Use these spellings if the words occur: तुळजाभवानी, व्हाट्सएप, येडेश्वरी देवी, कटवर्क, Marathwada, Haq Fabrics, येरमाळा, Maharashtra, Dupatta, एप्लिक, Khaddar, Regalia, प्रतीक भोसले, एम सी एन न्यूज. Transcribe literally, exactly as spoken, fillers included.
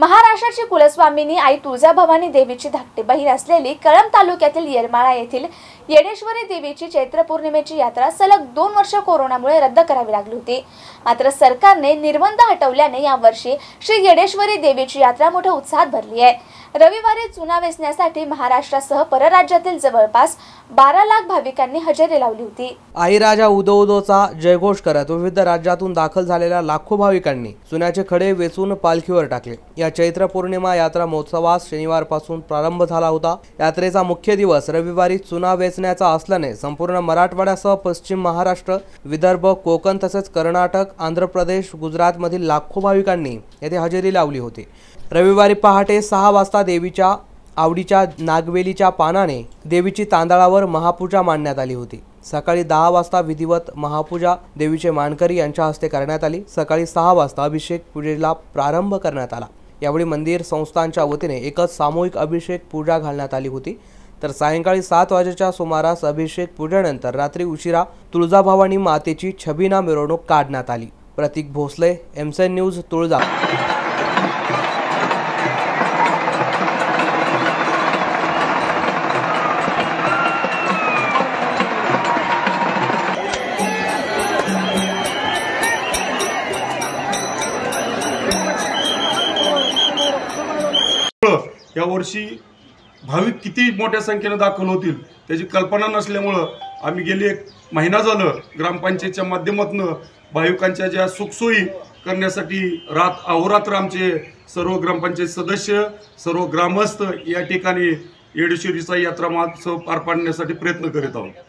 महाराष्ट्राची कुलस्वामिनी आई तुळजाभवानी देवीची धाकटी बहीण असलेली कळंब तालुक्यातील येरमाळा येथील येडेश्वरी देवीची चैत्र पौर्णिमेची यात्रा सलग दोन वर्ष कोरोनामुळे रद्द करावी लागली होती। मात्र सरकारने निर्बंध हटवल्याने यावर्षी श्री येडेश्वरी देवीची यात्रा मोठ्या उत्साहात भरली आहे। रविवारी चुना वेचण्यासाठी महाराष्ट्रासह परराज्यातील जवळपास बारा लाख भाविकांनी हजेरी लावली होती। आई राजा उदो उदोचा जयघोष करत विविध राज्यातून दाखल झालेल्या लाखो भाविकांनी चुनाचे खडे वेचून पालखीवर टाकले। चैत्र पौर्णिमा यात्रा महोत्सवास शनिवारपासून प्रारंभ झाला होता। यात्रेचा मुख्य दिवस रविवारी चुना वेचण्याचा असल्याने संपूर्ण मराठवाड्यासह पश्चिम महाराष्ट्र, विदर्भ, कोकण तसेच कर्नाटक, आंध्र प्रदेश, गुजरात मधील लाखो भाविकांनी येथे हजेरी लावली होती। रविवारी पहाटे सहा वाजता देवीच्या आवडीच्या नागवेलीच्या पानाने देवीची तांदळावर महापूजा मांडण्यात आली होती। सकाळी दहा वाजता विधिवत महापूजा देवीचे मानकरी यांच्या हस्ते करण्यात आली। सकाळी सहा वाजता अभिषेक पूजेला प्रारंभ करण्यात आला। यावेळी मंदिर संस्थांच्या वतीने एकच सामूहिक अभिषेक पूजा घालण्यात आली होती। तर सायंकाळी सात वाजेच्या सुमारास अभिषेक पूजेनंतर रात्री उशिरा तुळजाभवानी मातेची छबिना मिरवणूक काढण्यात आली। प्रतीक भोसले, एम सी एन न्यूज, Tulja. या वर्षी भाविक किती मोठ्या संख्येने दाखल होतील त्याची कल्पना नसल्यामुळं आम्ही गेले एक महिना झालं ग्रामपंचायतच्या माध्यमातून भाविकांच्या ज्या सुखसोयी करण्यासाठी रात अहोरात्र आमचे सर्व ग्रामपंचायत सदस्य, सर्व ग्रामस्थ या ठिकाणी येडेश्वरीचा यात्रा महोत्सव पार पाडण्यासाठी प्रयत्न करीत आहोत।